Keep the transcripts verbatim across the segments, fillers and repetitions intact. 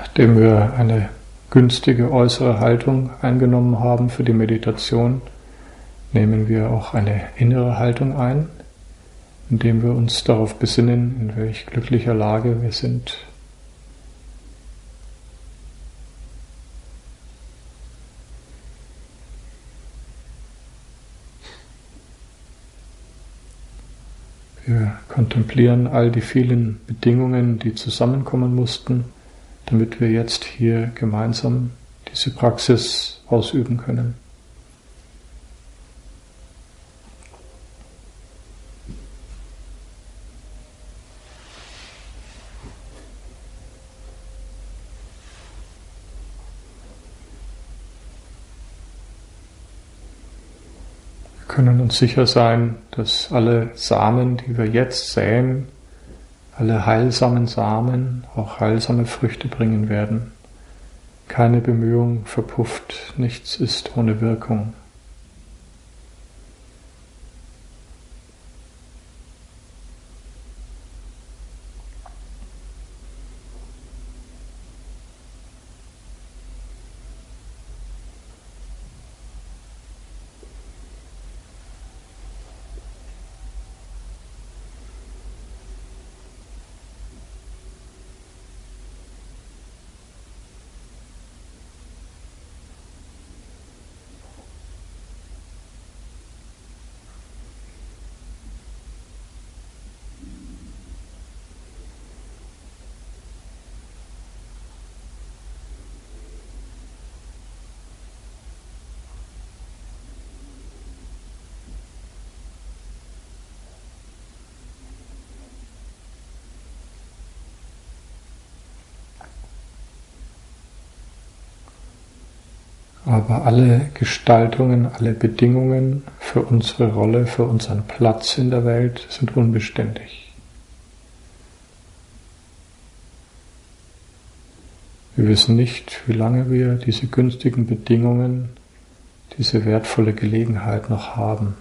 Nachdem wir eine günstige äußere Haltung eingenommen haben für die Meditation, nehmen wir auch eine innere Haltung ein, indem wir uns darauf besinnen, in welch glücklicher Lage wir sind. Wir kontemplieren all die vielen Bedingungen, die zusammenkommen mussten, damit wir jetzt hier gemeinsam diese Praxis ausüben können. Wir können uns sicher sein, dass alle Samen, die wir jetzt säen, alle heilsamen Samen auch heilsame Früchte bringen werden. Keine Bemühung verpufft, nichts ist ohne Wirkung. Aber alle Gestaltungen, alle Bedingungen für unsere Rolle, für unseren Platz in der Welt sind unbeständig. Wir wissen nicht, wie lange wir diese günstigen Bedingungen, diese wertvolle Gelegenheit noch haben.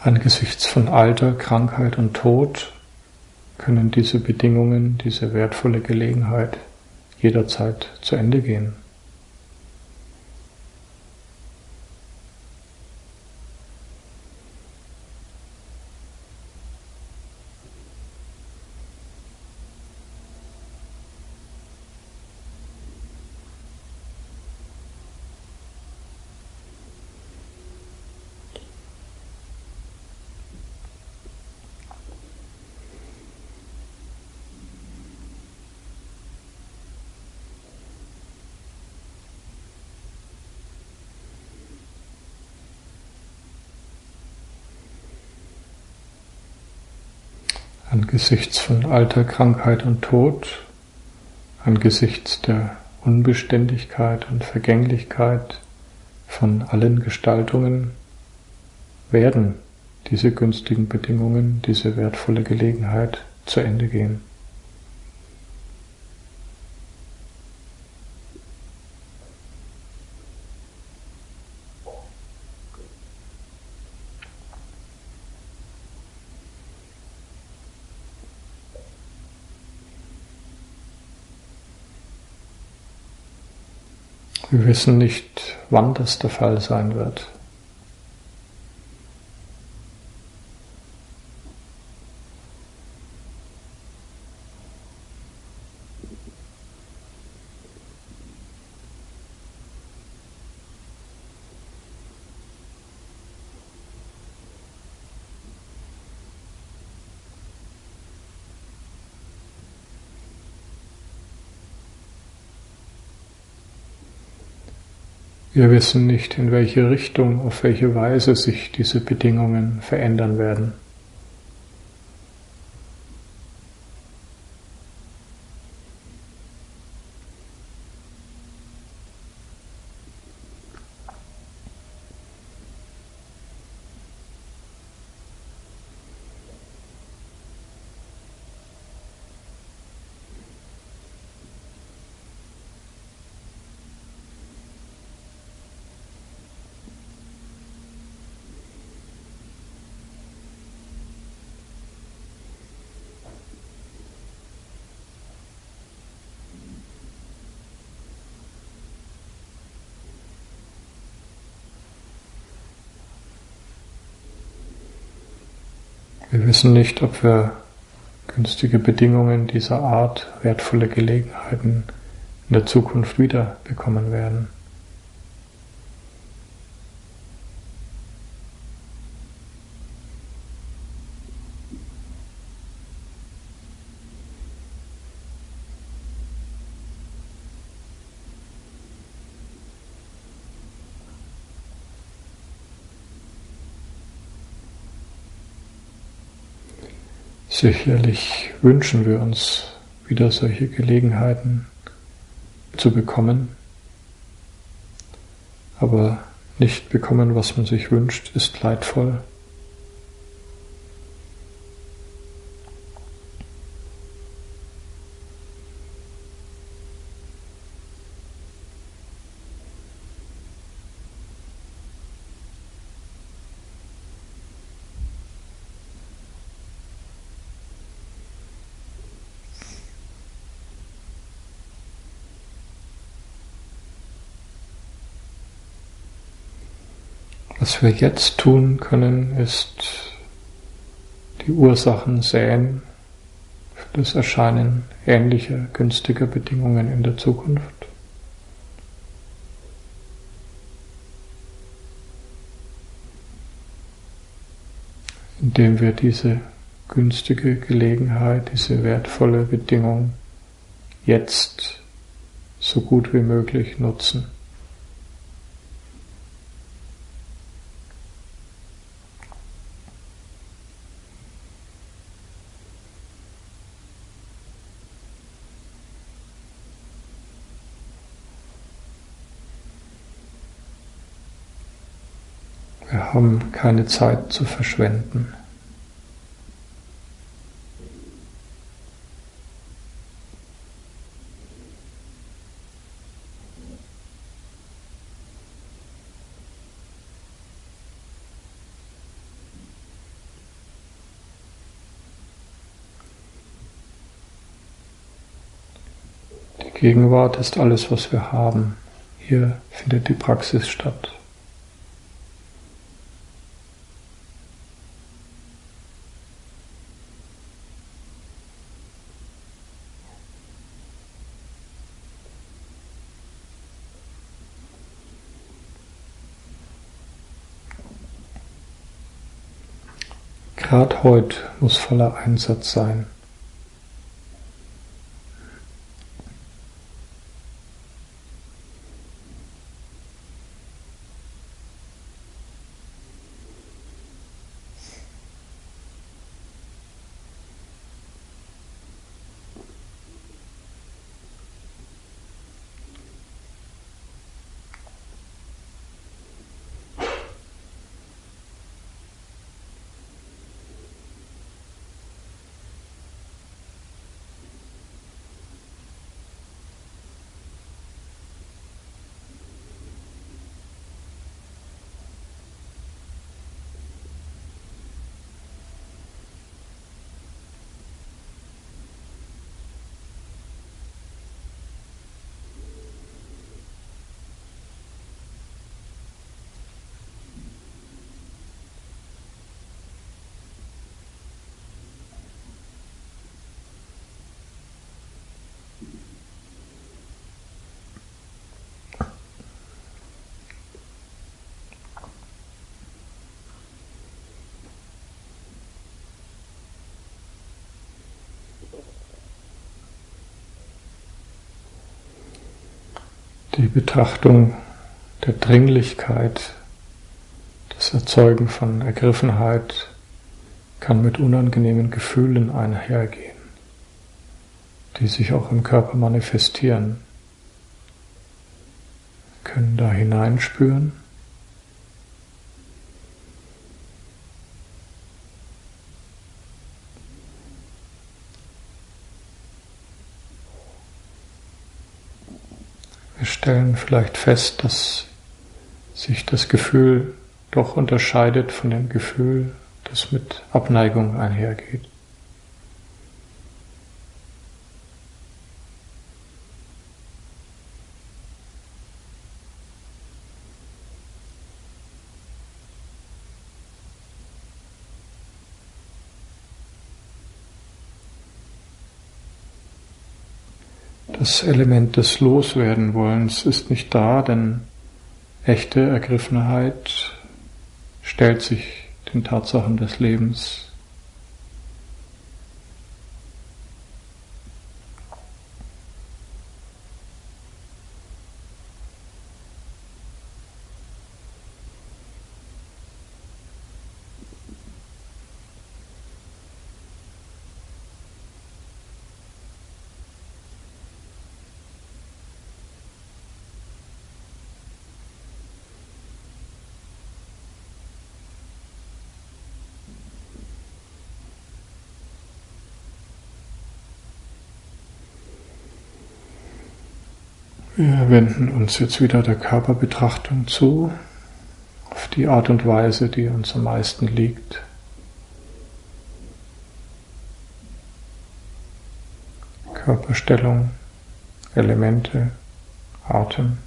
Angesichts von Alter, Krankheit und Tod können diese Bedingungen, diese wertvolle Gelegenheit jederzeit zu Ende gehen. Angesichts von Alter, Krankheit und Tod, angesichts der Unbeständigkeit und Vergänglichkeit von allen Gestaltungen werden diese günstigen Bedingungen, diese wertvolle Gelegenheit zu Ende gehen. Wir wissen nicht, wann das der Fall sein wird. Wir wissen nicht, in welche Richtung, auf welche Weise sich diese Bedingungen verändern werden. Wir wissen nicht, ob wir günstige Bedingungen dieser Art, wertvolle Gelegenheiten in der Zukunft wieder bekommen werden. Sicherlich wünschen wir uns, wieder solche Gelegenheiten zu bekommen, aber nicht bekommen, was man sich wünscht, ist leidvoll. Was wir jetzt tun können, ist die Ursachen säen für das Erscheinen ähnlicher, günstiger Bedingungen in der Zukunft. Indem wir diese günstige Gelegenheit, diese wertvolle Bedingung jetzt so gut wie möglich nutzen. Wir haben keine Zeit zu verschwenden. Die Gegenwart ist alles, was wir haben. Hier findet die Praxis statt. Gerade heute muss voller Einsatz sein. Die Betrachtung der Dringlichkeit, das Erzeugen von Ergriffenheit kann mit unangenehmen Gefühlen einhergehen, die sich auch im Körper manifestieren. Wir können da hineinspüren. Wir stellen vielleicht fest, dass sich das Gefühl doch unterscheidet von dem Gefühl, das mit Abneigung einhergeht. Das Element des Loswerdenwollens ist nicht da, denn echte Ergriffenheit stellt sich den Tatsachen des Lebens. Wir wenden uns jetzt wieder der Körperbetrachtung zu, auf die Art und Weise, die uns am meisten liegt. Körperstellung, Elemente, Atem.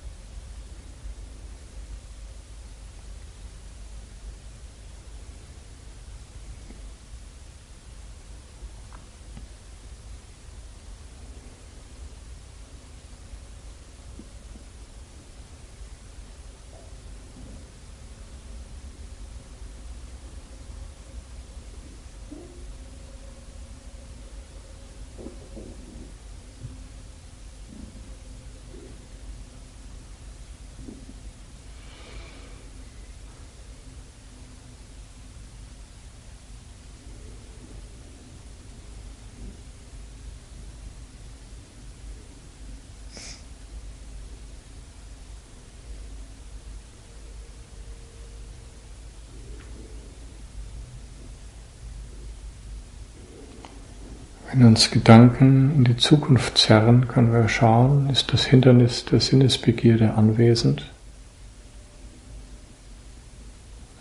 Wenn uns Gedanken in die Zukunft zerren, können wir schauen, ist das Hindernis der Sinnesbegierde anwesend,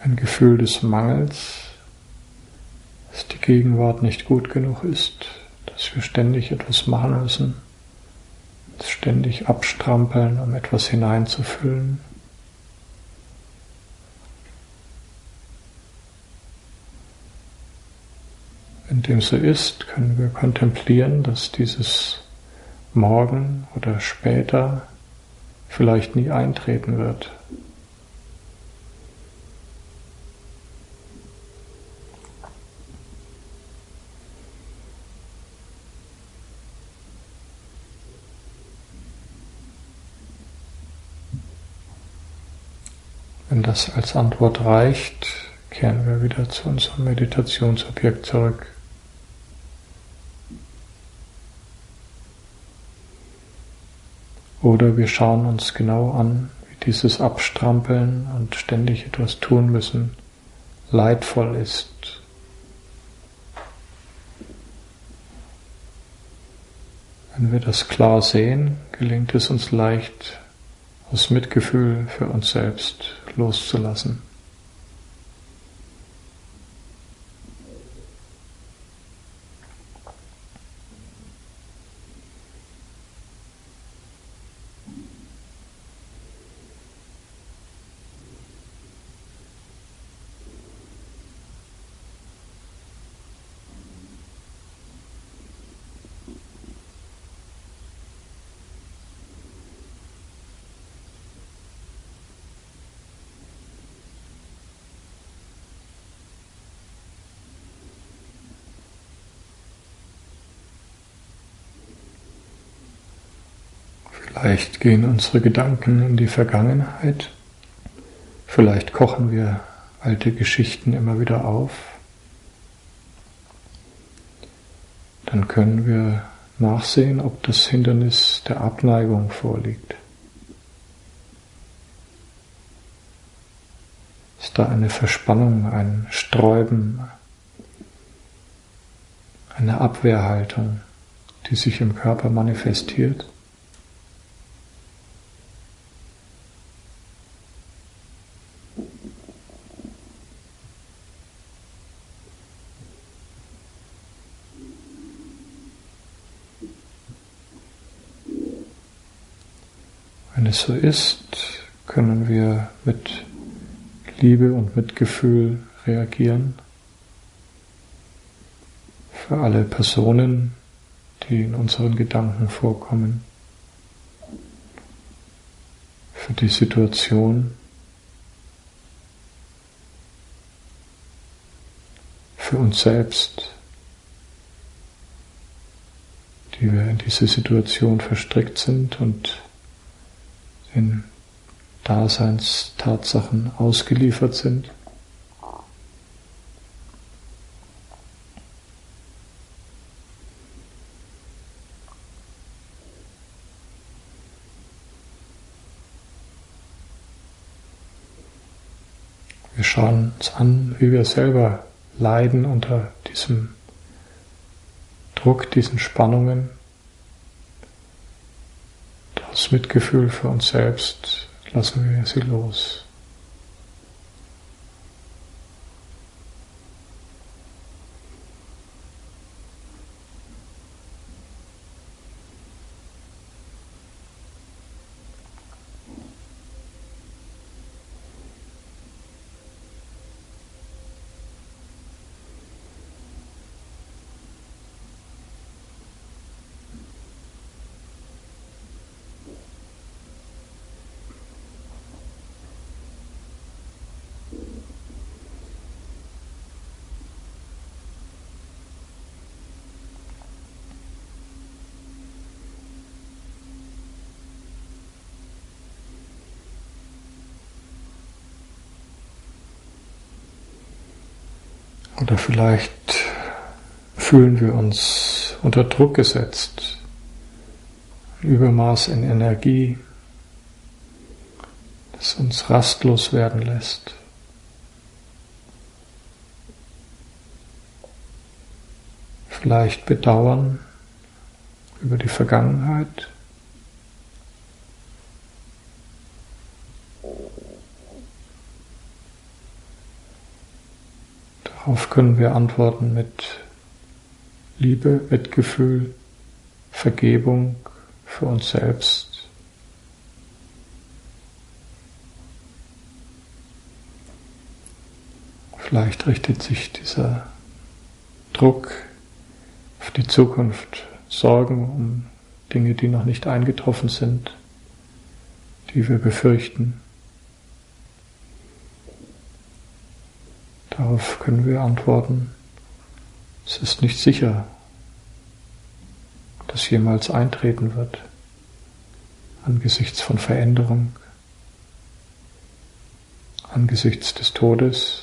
ein Gefühl des Mangels, dass die Gegenwart nicht gut genug ist, dass wir ständig etwas machen müssen, uns ständig abstrampeln, um etwas hineinzufüllen. Indem so ist, können wir kontemplieren, dass dieses Morgen oder später vielleicht nie eintreten wird. Wenn das als Antwort reicht, kehren wir wieder zu unserem Meditationsobjekt zurück. Oder wir schauen uns genau an, wie dieses Abstrampeln und ständig etwas tun müssen leidvoll ist. Wenn wir das klar sehen, gelingt es uns leicht, aus Mitgefühl für uns selbst loszulassen. Vielleicht gehen unsere Gedanken in die Vergangenheit, vielleicht kochen wir alte Geschichten immer wieder auf. Dann können wir nachsehen, ob das Hindernis der Abneigung vorliegt. Ist da eine Verspannung, ein Sträuben, eine Abwehrhaltung, die sich im Körper manifestiert? Wenn es so ist, können wir mit Liebe und Mitgefühl reagieren für alle Personen, die in unseren Gedanken vorkommen. für die Situation, für uns selbst, die wir in diese Situation verstrickt sind und in Daseinstatsachen ausgeliefert sind. Wir schauen uns an, wie wir selber leiden unter diesem Druck, diesen Spannungen. Das Mitgefühl für uns selbst, lassen wir sie los. Oder vielleicht fühlen wir uns unter Druck gesetzt, Übermaß in Energie, das uns rastlos werden lässt. Vielleicht Bedauern über die Vergangenheit. Darauf können wir antworten mit Liebe, Mitgefühl, Vergebung für uns selbst. Vielleicht richtet sich dieser Druck auf die Zukunft, Sorgen um Dinge, die noch nicht eingetroffen sind, die wir befürchten. Darauf können wir antworten, es ist nicht sicher, dass jemals eintreten wird, angesichts von Veränderung, angesichts des Todes.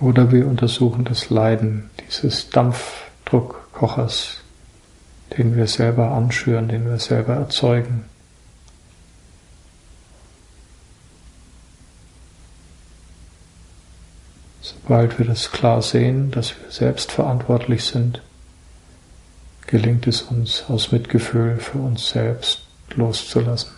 Oder wir untersuchen das Leiden dieses Dampfdruckkochers, den wir selber anschüren, den wir selber erzeugen. Sobald wir das klar sehen, dass wir selbst verantwortlich sind, gelingt es uns, aus Mitgefühl für uns selbst loszulassen.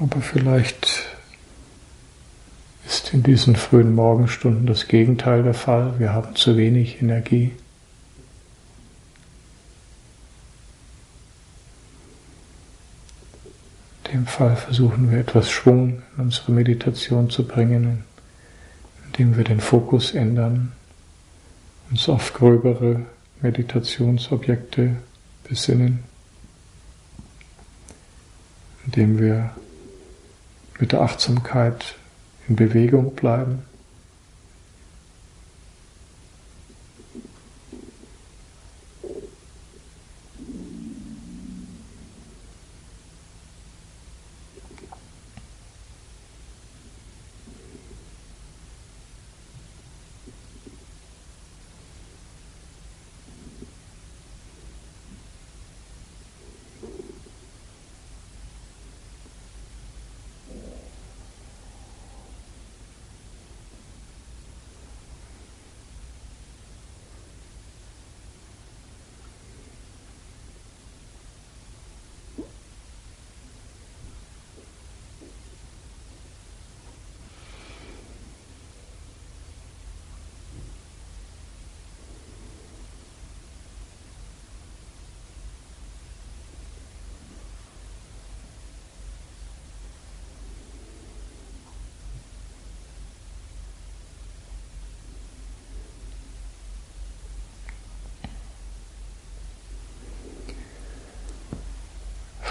Aber vielleicht ist in diesen frühen Morgenstunden das Gegenteil der Fall. Wir haben zu wenig Energie. In dem Fall versuchen wir etwas Schwung in unsere Meditation zu bringen, indem wir den Fokus ändern, uns auf gröbere Meditationsobjekte besinnen, indem wir mit der Achtsamkeit in Bewegung bleiben.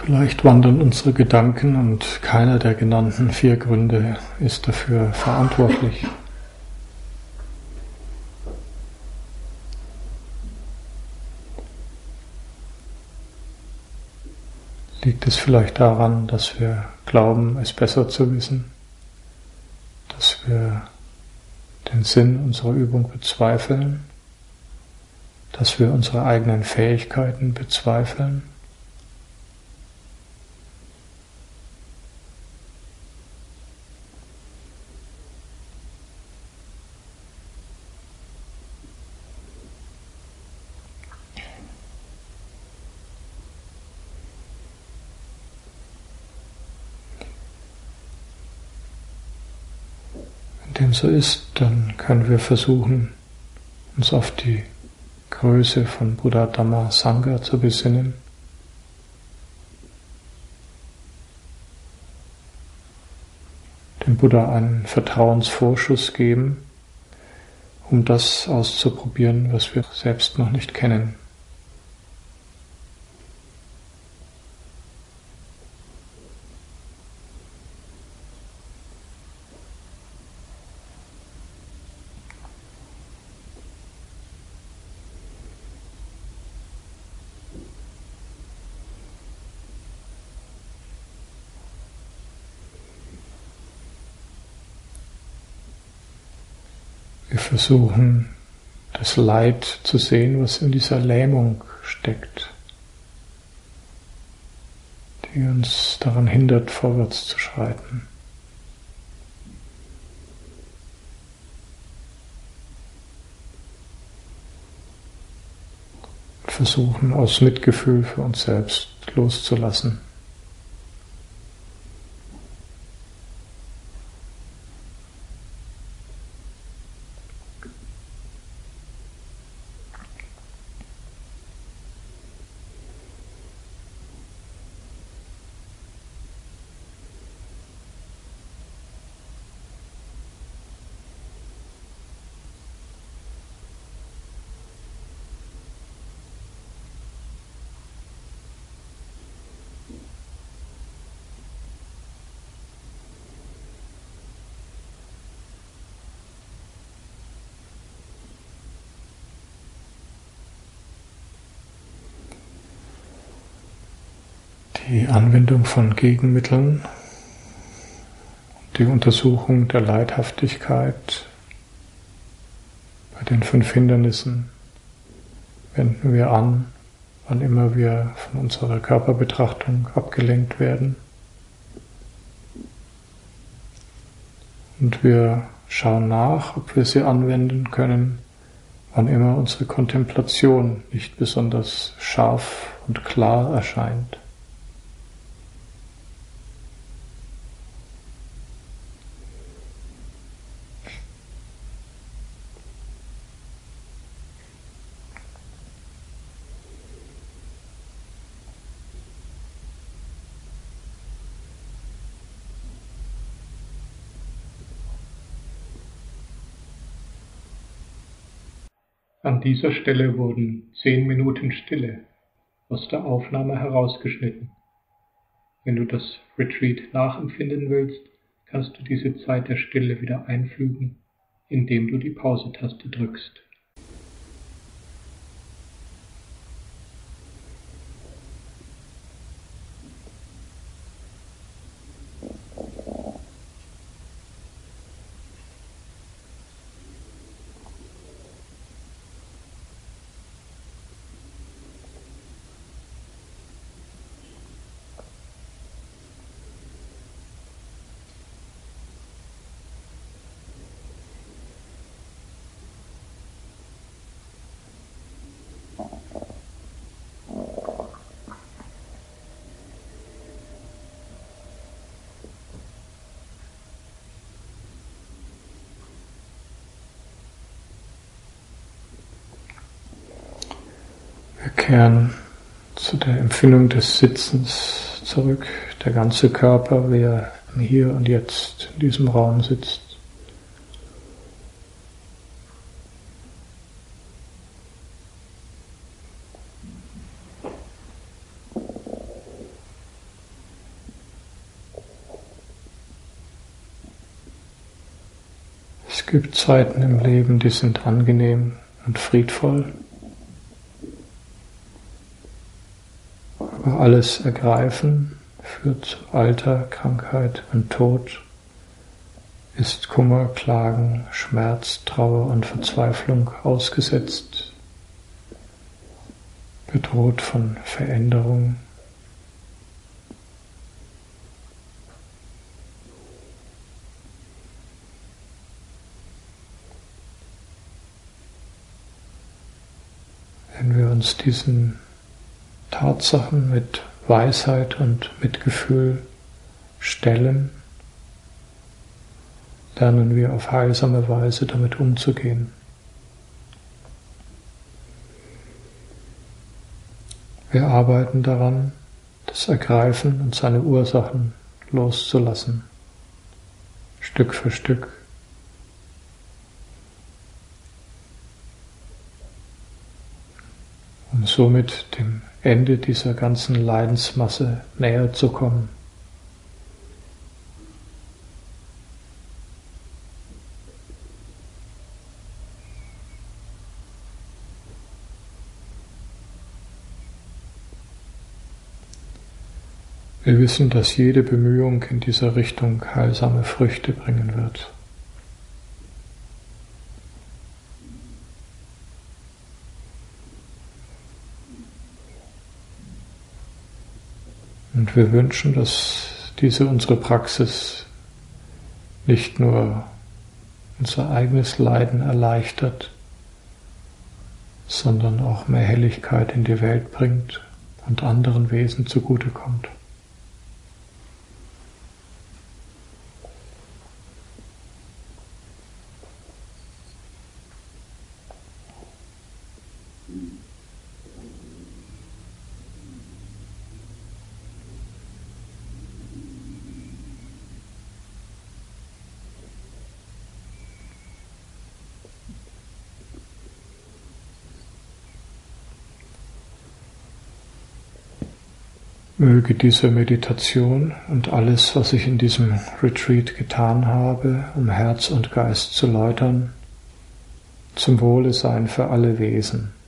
Vielleicht wandern unsere Gedanken und keiner der genannten vier Gründe ist dafür verantwortlich. Liegt es vielleicht daran, dass wir glauben, es besser zu wissen, dass wir den Sinn unserer Übung bezweifeln, dass wir unsere eigenen Fähigkeiten bezweifeln? Wenn dem so ist, dann können wir versuchen, uns auf die Größe von Buddha, Dhamma, Sangha zu besinnen. Dem Buddha einen Vertrauensvorschuss geben, um das auszuprobieren, was wir selbst noch nicht kennen. Wir versuchen, das Leid zu sehen, was in dieser Lähmung steckt, die uns daran hindert, vorwärts zu schreiten. Wir versuchen, aus Mitgefühl für uns selbst loszulassen. Die Anwendung von Gegenmitteln, die Untersuchung der Leidhaftigkeit bei den fünf Hindernissen wenden wir an, wann immer wir von unserer Körperbetrachtung abgelenkt werden. Und wir schauen nach, ob wir sie anwenden können, wann immer unsere Kontemplation nicht besonders scharf und klar erscheint. An dieser Stelle wurden zehn Minuten Stille aus der Aufnahme herausgeschnitten. Wenn du das Retreat nachempfinden willst, kannst du diese Zeit der Stille wieder einfügen, indem du die Pause-Taste drückst. Wir kehren zu der Empfindung des Sitzens zurück. Der ganze Körper, wer hier und jetzt in diesem Raum sitzt. Es gibt Zeiten im Leben, die sind angenehm und friedvoll. Aber alles Ergreifen führt zu Alter, Krankheit und Tod, ist Kummer, Klagen, Schmerz, Trauer und Verzweiflung ausgesetzt, bedroht von Veränderung. Wenn wir uns diesen Tatsachen mit Weisheit und Mitgefühl stellen, lernen wir auf heilsame Weise damit umzugehen. Wir arbeiten daran, das Ergreifen und seine Ursachen loszulassen, Stück für Stück. Um somit dem Ende dieser ganzen Leidensmasse näher zu kommen. Wir wissen, dass jede Bemühung in dieser Richtung heilsame Früchte bringen wird. Und wir wünschen, dass diese unsere Praxis nicht nur unser eigenes Leiden erleichtert, sondern auch mehr Helligkeit in die Welt bringt und anderen Wesen zugutekommt. Möge diese Meditation und alles, was ich in diesem Retreat getan habe, um Herz und Geist zu läutern, zum Wohle sein für alle Wesen.